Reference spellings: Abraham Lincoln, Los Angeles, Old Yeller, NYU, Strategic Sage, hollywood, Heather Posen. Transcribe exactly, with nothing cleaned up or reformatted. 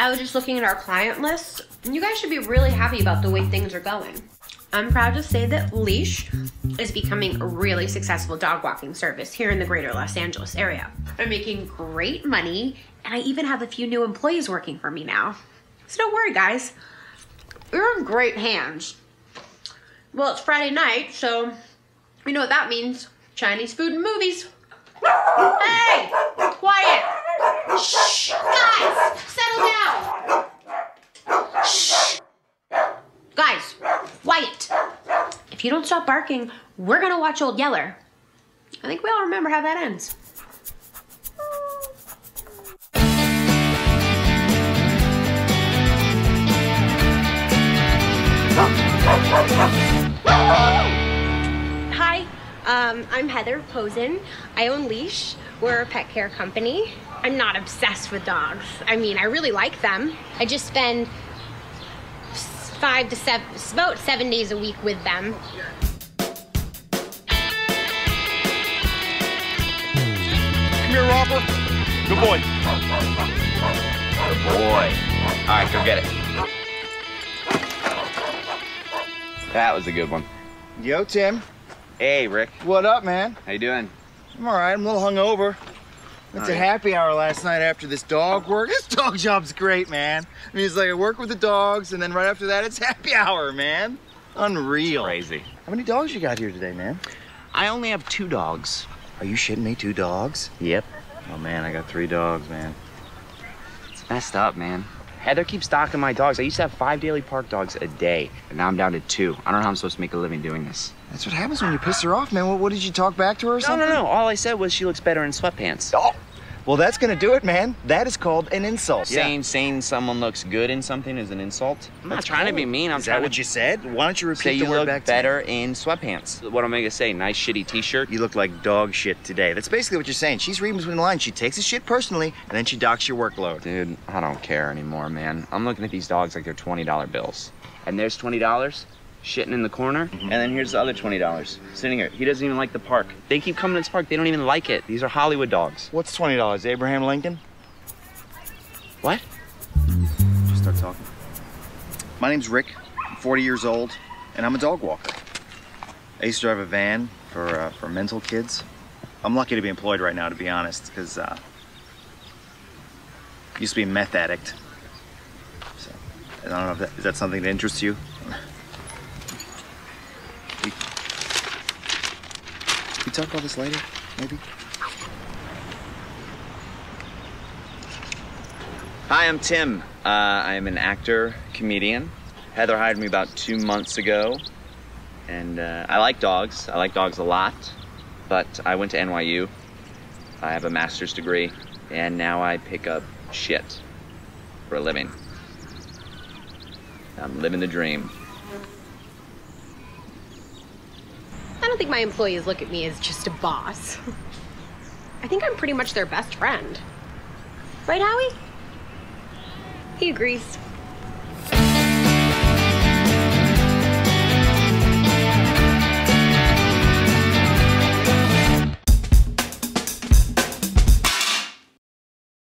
I was just looking at our client list, and you guys should be really happy about the way things are going. I'm proud to say that Leash is becoming a really successful dog walking service here in the greater Los Angeles area. I'm making great money, and I even have a few new employees working for me now. So don't worry, guys. You're in great hands. Well, it's Friday night, so you know what that means. Chinese food and movies. Hey! Quiet! Shh! Guys! Settle down! Shh! Guys! Quiet! If you don't stop barking, we're gonna watch Old Yeller. I think we all remember how that ends. Hi, um, I'm Heather Posen. I own Leash. We're a pet care company. I'm not obsessed with dogs. I mean, I really like them. I just spend five to seven, about seven days a week with them. Come here, Robert. Good boy. Good boy. All right, go get it. That was a good one. Yo, Tim. Hey, Rick. What up, man? How you doing? I'm all right. I'm a little hungover. It's a happy hour last night after this dog work. This dog job's great, man. I mean, it's like I work with the dogs, and then right after that, it's happy hour, man. Unreal. It's crazy. How many dogs you got here today, man? I only have two dogs. Are you shitting me? Two dogs? Yep. Oh, man, I got three dogs, man. It's messed up, man. Heather keeps docking my dogs. I used to have five daily park dogs a day, and now I'm down to two. I don't know how I'm supposed to make a living doing this. That's what happens when you piss her off, man. What, what did you talk back to her or no, something? No, no, no. All I said was she looks better in sweatpants. Oh, well, that's gonna do it, man. That is called an insult. Yeah. Saying, saying someone looks good in something is an insult. I'm not that's trying cool. to be mean. I'm is trying that what to you said? Why don't you repeat say the you word look back to better me? In sweatpants. What am I gonna say? Nice shitty t-shirt? You look like dog shit today. That's basically what you're saying. She's reading between the lines. She takes the shit personally, and then she docks your workload. Dude, I don't care anymore, man. I'm looking at these dogs like they're twenty dollar bills. And there's twenty dollars. Shitting in the corner, and then here's the other twenty dollars sitting here. He doesn't even like the park. They keep coming to this park. They don't even like it. These are Hollywood dogs. What's twenty dollars? Abraham Lincoln? What? Just start talking. My name's Rick. I'm forty years old, and I'm a dog walker. I used to drive a van for, uh, for mental kids. I'm lucky to be employed right now, to be honest, because uh, I used to be a meth addict. So, I don't know if that, is that something that interests you? We talk about this later, maybe? Hi, I'm Tim. Uh, I'm an actor, comedian. Heather hired me about two months ago. And uh, I like dogs. I like dogs a lot. But I went to N Y U. I have a master's degree. And now I pick up shit for a living. I'm living the dream. I don't think my employees look at me as just a boss. I think I'm pretty much their best friend. Right, Howie? He agrees.